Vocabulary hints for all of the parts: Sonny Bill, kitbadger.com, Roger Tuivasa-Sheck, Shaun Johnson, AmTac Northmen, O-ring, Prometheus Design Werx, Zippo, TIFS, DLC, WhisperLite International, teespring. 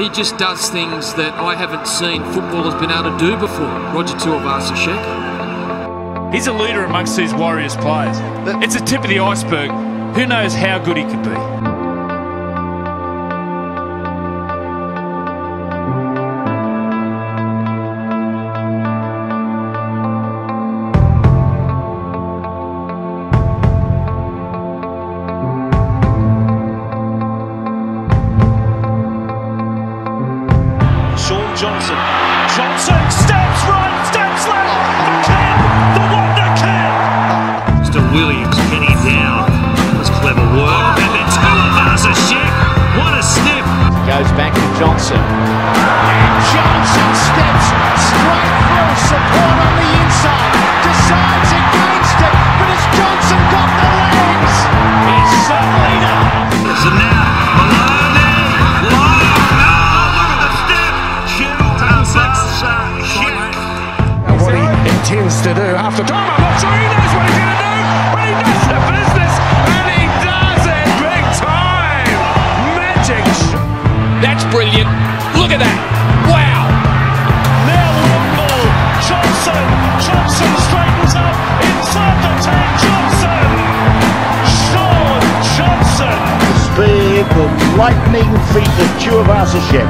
He just does things that I haven't seen footballers been able to do before. Roger Tuivasa-Sheck. He's a leader amongst these Warriors players. It's the tip of the iceberg. Who knows how good he could be? Shaun Johnson. Johnson steps right, steps left. The kid, the wonder kid. Mr. Williams, penny down. That's clever work. Oh. And then Tuivasa-Sheck. What a snip. Goes back to Johnson. And Johnson steps straight through. Support on the inside. Decides against it. But has Johnson got the legs? He's certainly not. So now, Malone. Tends to do after time. I'm not sure he knows what he's going to do, but he knows the business, and he does it big time. Magic. That's brilliant. Look at that. Wow. Now long ball. Johnson. Johnson straightens up inside the 10. Johnson. Shaun Johnson. The speed, the lightning feet of Tuivasa-Sheck.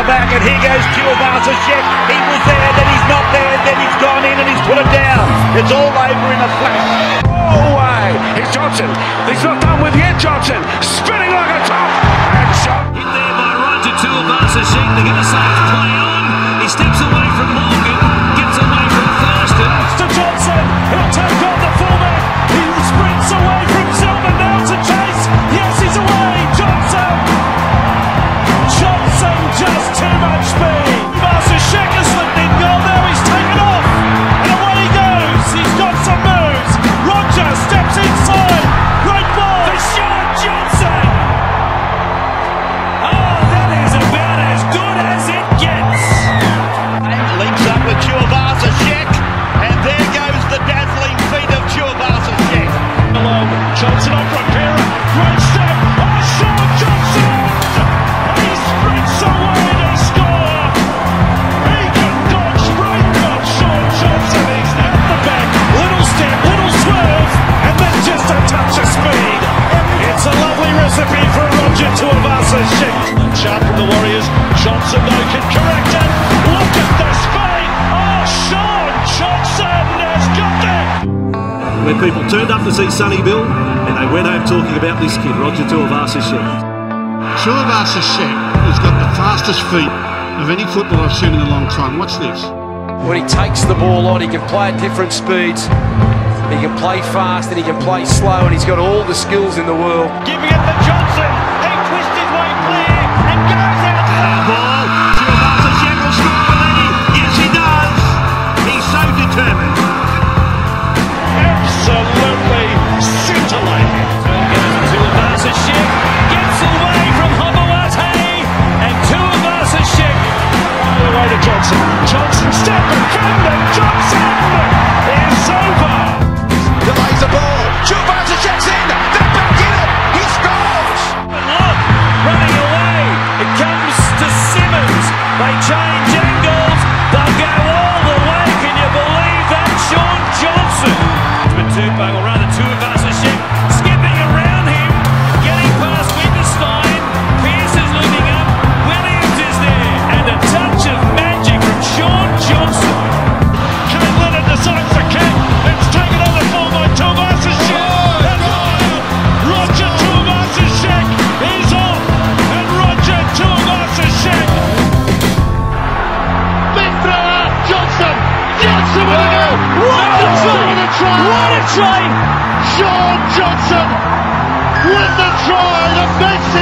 Back, and here goes Tuivasa-Sheck. He was there, then he's not there, then he's gone in and he's put it down. It's all over in a flash. Oh, away! It's Johnson. He's not done with yet, Johnson. Spinning like a top. And shot. Hit there by Roger Tuivasa-Sheck. They're going to say it's play on. He steps away from Morgan, gets away from Thurston. To Johnson. He'll take on the fullback. He sprints away from Selman now to chase. Yes, he's away. Johnson. Johnson just. Tuivasa-Sheck has slipped in goal there, he's taken off, and away he goes, he's got some moves, Roger steps inside, great ball for Shaun Johnson! Oh, that is about as good as it gets! And links up with Tuivasa-Sheck, and there goes the dazzling feet of Tuivasa-Sheck. Johnson on from Pera, great step, oh, Shaun Johnson! He sprints away and he scores! Shot from the Warriors. Johnson though can correct it. Look at the speed. Oh, Shaun Johnson has got that. When people turned up to see Sonny Bill, and they went home talking about this kid, Roger Tuivasa-Sheck. Tuivasa-Sheck has got the fastest feet of any footballer I've seen in a long time. Watch this. When he takes the ball on, he can play at different speeds. He can play fast and he can play slow, and he's got all the skills in the world. Giving it to Johnson. He twists his way clear. They change angles, they'll go all the way, can you believe that? Shaun Johnson. Or rather Tuivasa-Sheck, skipping around him, getting past Winterstein, Pearce is looking up, Williams is there, and a touch of magic from Shaun Johnson. Kate Leonard decides to kick, it's taken on the ball by Tuivasa-Sheck, and Roger Tuivasa-Sheck is off, and Roger Tuivasa-Sheck. Johnson with a goal! What a try! Shaun Johnson with the try that makes it!